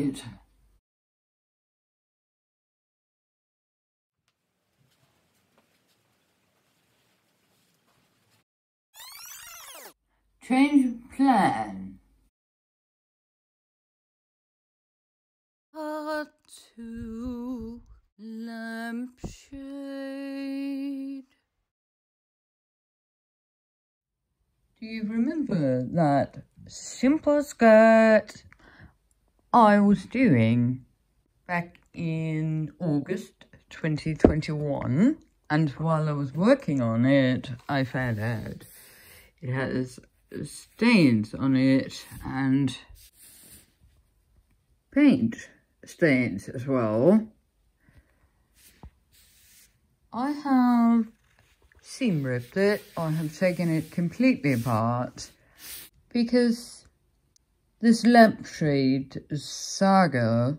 out. Change plan. Part 2, Lampshade. Do you remember that simple skirt I was doing back in August 2021? And while I was working on it, I found out it has stains on it and paint stains as well. I have seam ripped it. I have taken it completely apart because this Lampshade saga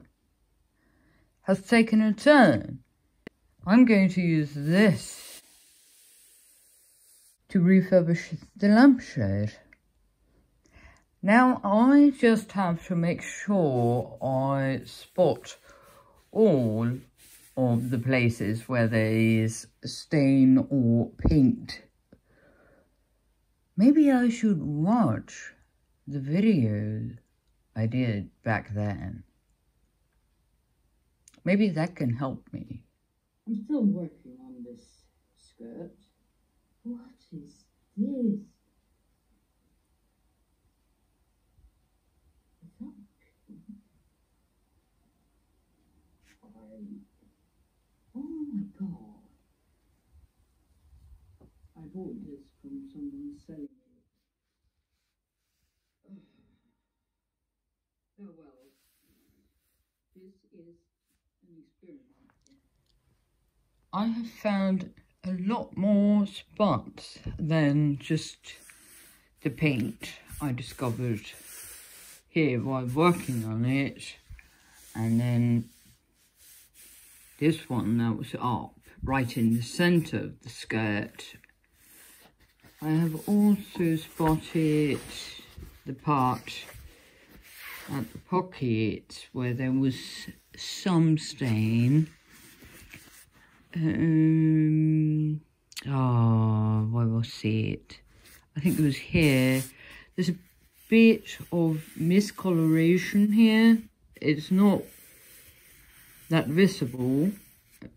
has taken a turn. I'm going to use this to refurbish the Lampshade. Now I just have to make sure I spot all of the places where there is stain or paint. Maybe I should watch the video I did back then. Maybe that can help me. I'm still working on this skirt. What is this? Oh my god. I bought this from someone selling it. Oh well. This is an experiment. I have found a lot more spots than just the paint I discovered here while working on it, and then this one that was up right in the centre of the skirt. I have also spotted the part at the pocket where there was some stain. Oh, where was it? I think it was here. There's a bit of miscoloration here. It's not that visible,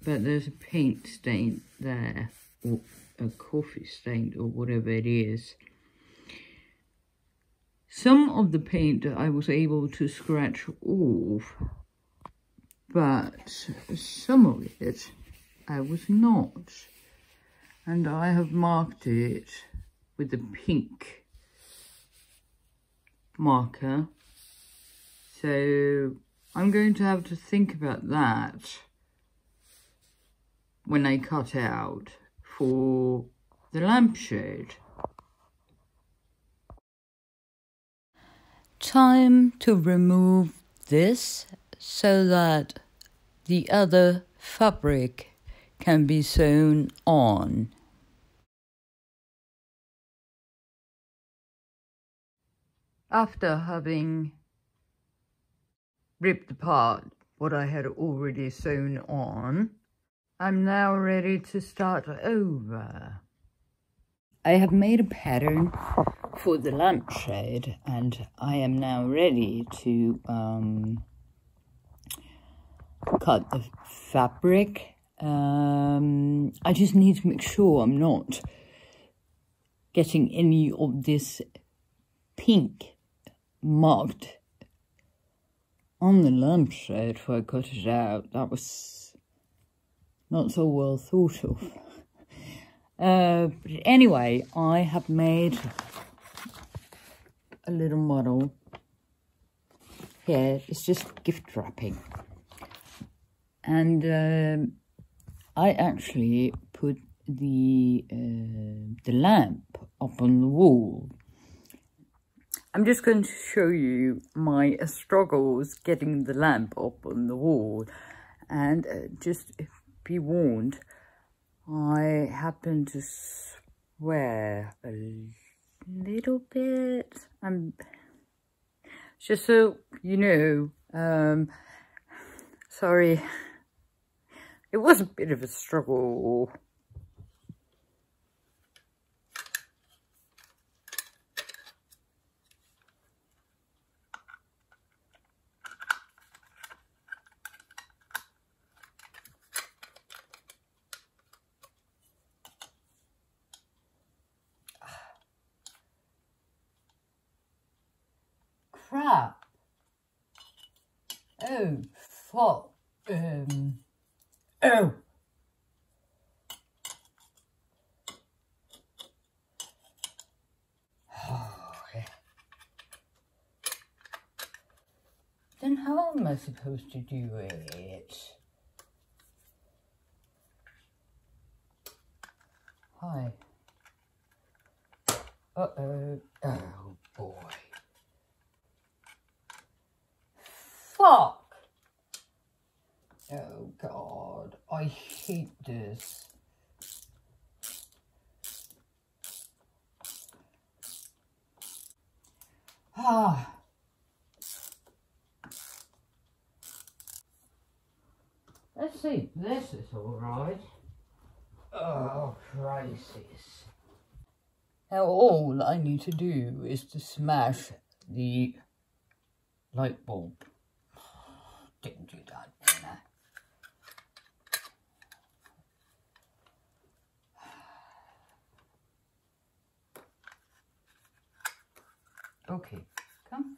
but there's a paint stain there, or a coffee stain, or whatever it is. Some of the paint I was able to scratch off, but some of it I was not, and I have marked it with a pink marker, so I'm going to have to think about that when I cut out for the Lampshade. Time to remove this so that the other fabric can be sewn on. After having ripped apart what I had already sewn on, I'm now ready to start over. I have made a pattern for the Lampshade, and I am now ready to cut the fabric. I just need to make sure I'm not getting any of this pink marked on the Lampshade where I cut it out. That was not so well thought of. But anyway, I have made a little model here. It's just gift wrapping. And I actually put the lamp up on the wall. I'm just going to show you my struggles getting the lamp up on the wall, and just be warned, I happen to swear a little bit. Just so you know, Sorry, it was a bit of a struggle. Crap. Oh, fuck. Oh. Okay. Then how am I supposed to do it? Hi. Uh-oh. Oh, boy. Fuck! Oh god, I hate this. Ah. Let's see, this is alright. Oh, crisis. Now all I need to do is to smash the light bulb. Didn't do that, didn't I? Okay, come.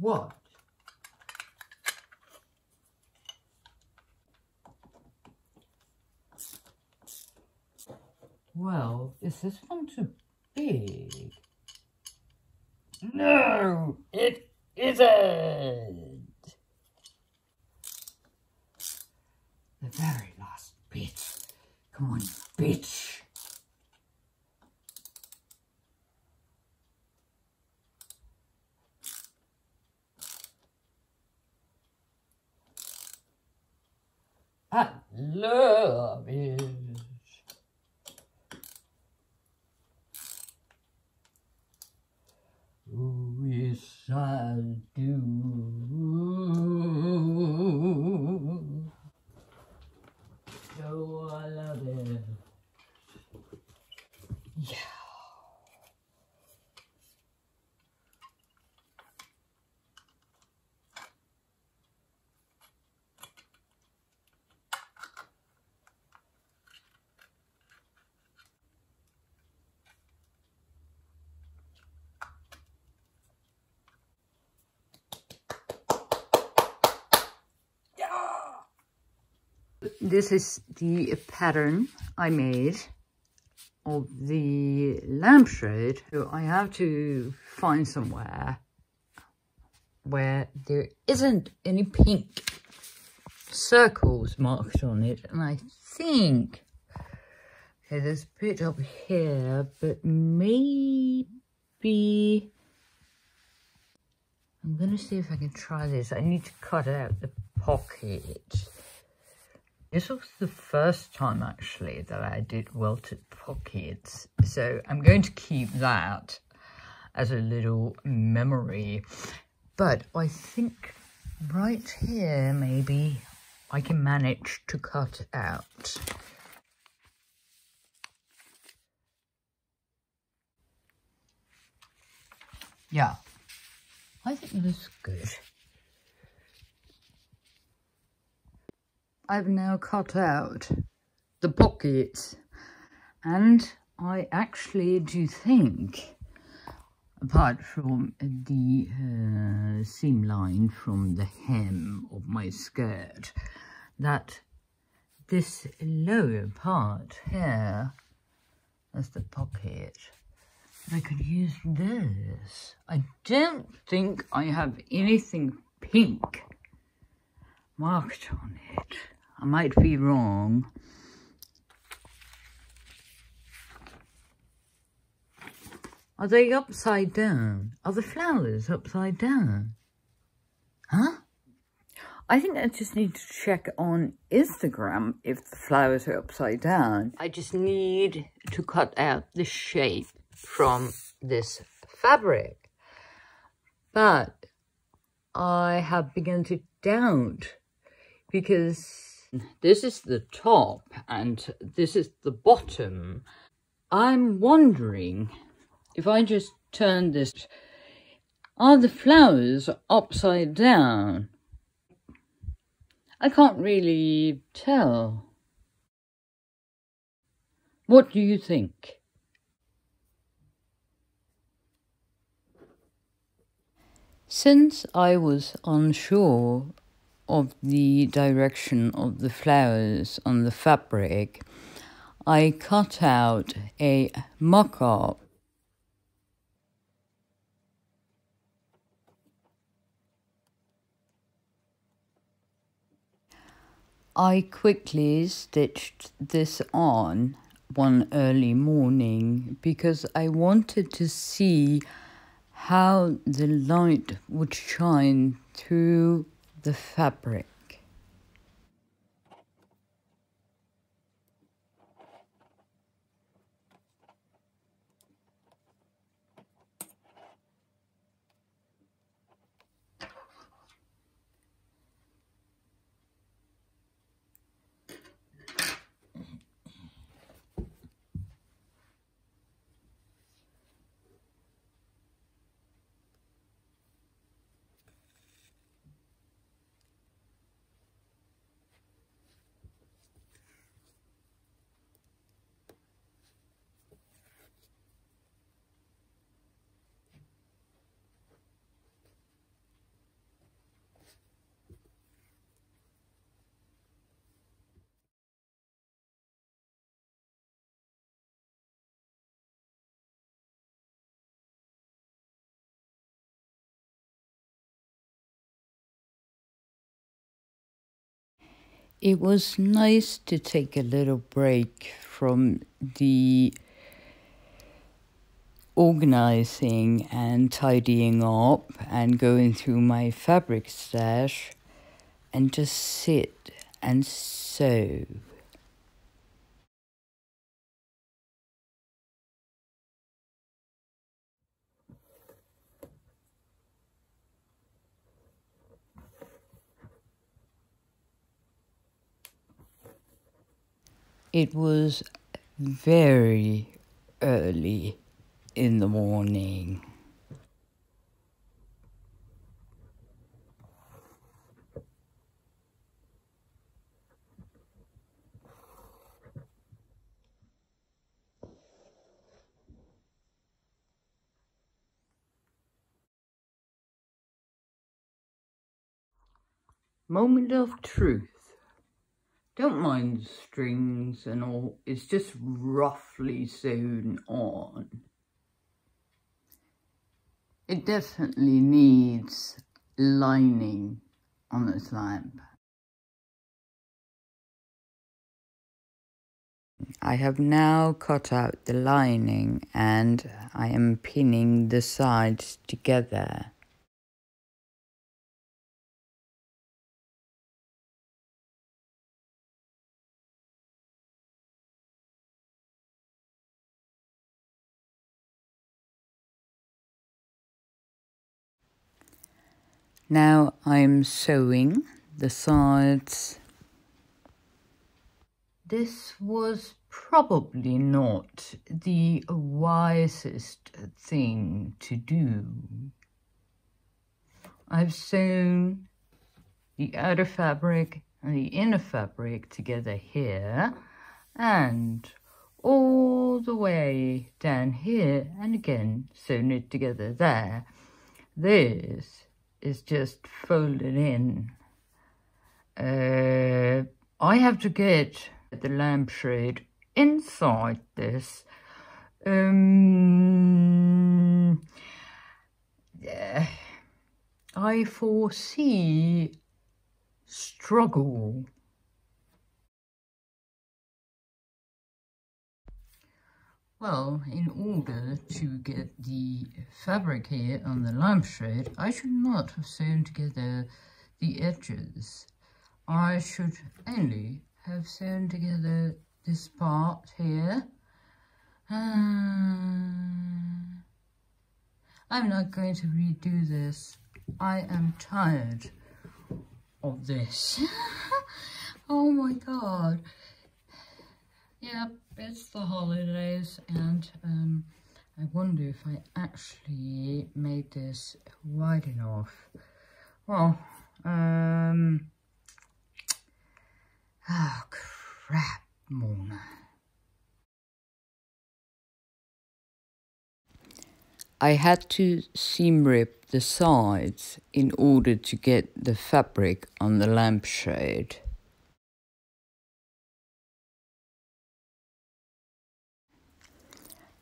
What? Well, is this one too big? No, it isn't. The very last bit. Come on, bitch. I love it. I do. So I love it. Yeah. This is the pattern I made of the lampshade. So I have to find somewhere where there isn't any pink circles marked on it. And I think, okay, there's a bit up here, but maybe I'm gonna see if I can try this. I need to cut out the pocket. This was the first time, actually, that I did welted pockets, so I'm going to keep that as a little memory. But I think right here, maybe, I can manage to cut out. Yeah, I think this is good. I've now cut out the pockets, and I actually do think, apart from the seam line from the hem of my skirt, that this lower part here, that's the pocket, I could use this. I don't think I have anything pink marked on it. I might be wrong. Are they upside down? Are the flowers upside down? Huh? I think I just need to check on Instagram if the flowers are upside down. I just need to cut out the shape from this fabric. But I have begun to doubt, because this is the top and this is the bottom. I'm wondering if I just turn this, are the flowers upside down? I can't really tell. What do you think? Since I was unsure of the direction of the flowers on the fabric, I cut out a mock-up. I quickly stitched this on one early morning because I wanted to see how the light would shine through the fabric. It was nice to take a little break from the organizing and tidying up and going through my fabric stash and just sit and sew. It was very early in the morning. Moment of truth. Don't mind the strings and all, it's just roughly sewn on. It definitely needs lining on this lamp. I have now cut out the lining and I am pinning the sides together. Now I'm sewing the sides. This was probably not the wisest thing to do. I've sewn the outer fabric and the inner fabric together here and all the way down here, and again sewn it together there. This is just folded in. I have to get the lampshade inside this. I foresee struggle. Well, in order to get the fabric here on the lampshade, I should not have sewn together the edges. I should only have sewn together this part here. I'm not going to redo this. I am tired of this. Oh my god. Yep, it's the holidays, and I wonder if I actually made this wide enough. Well, oh crap, Mona. I had to seam rip the sides in order to get the fabric on the lampshade.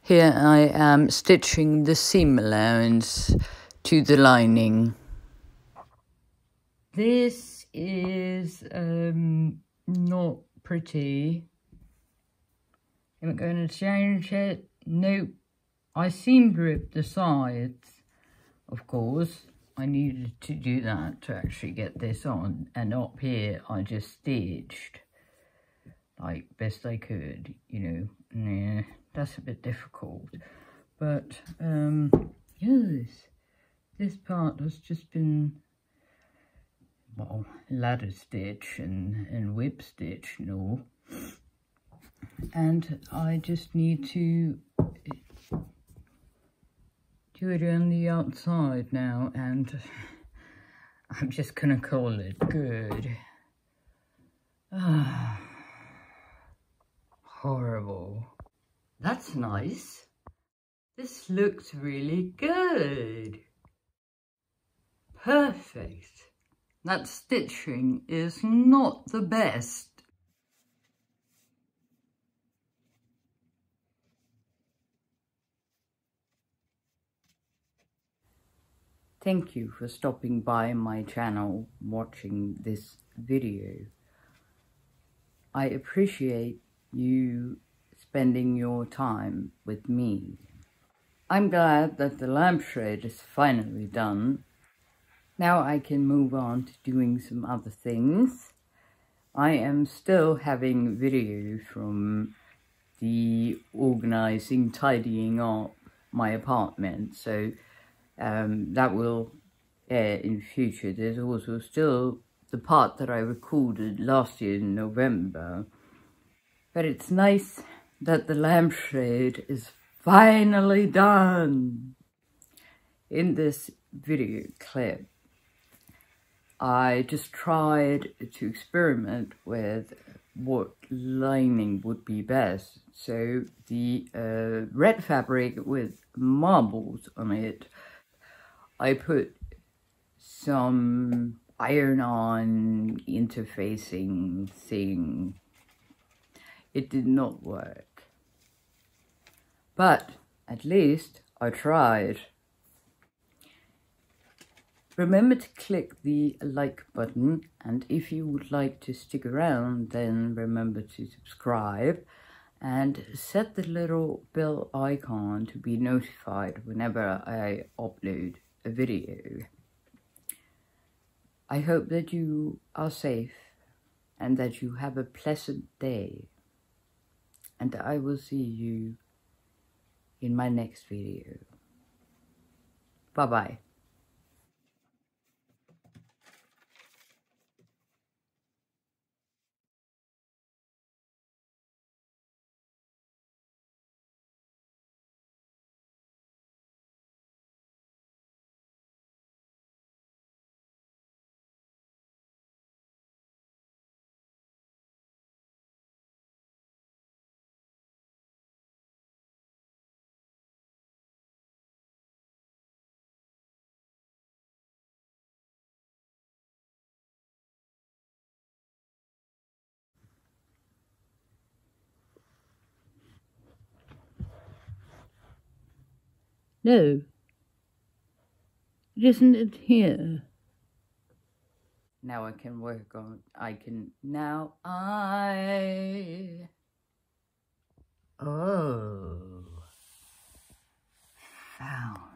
Here I am stitching the seam allowance to the lining. This is not pretty. Am I going to change it? Nope. I seam ripped the sides, of course. I needed to do that to actually get this on, and up here I just stitched like best I could, you know. Nah, that's a bit difficult, but yes, this part has just been, well, ladder stitch and whip stitch and all, and I just need to do it on the outside now, and I'm just gonna call it good. Ah, horrible. That's nice. This looks really good. Perfect. That stitching is not the best. Thank you for stopping by my channel, watching this video. I appreciate you spending your time with me. I'm glad that the lampshade is finally done. Now I can move on to doing some other things. I am still having videos from the organizing, tidying up my apartment, so that will air in future. There's also still the part that I recorded last year in November. But it's nice that the lampshade is finally done. In this video clip, I just tried to experiment with what lining would be best. So the red fabric with marbles on it, I put some iron-on interfacing thing. It did not work. But at least I tried. Remember to click the like button, and if you would like to stick around, then remember to subscribe and set the little bell icon to be notified whenever I upload a video. I hope that you are safe and that you have a pleasant day, and I will see you in my next video. Bye bye. No, it isn't here. Now I can work on, oh, found.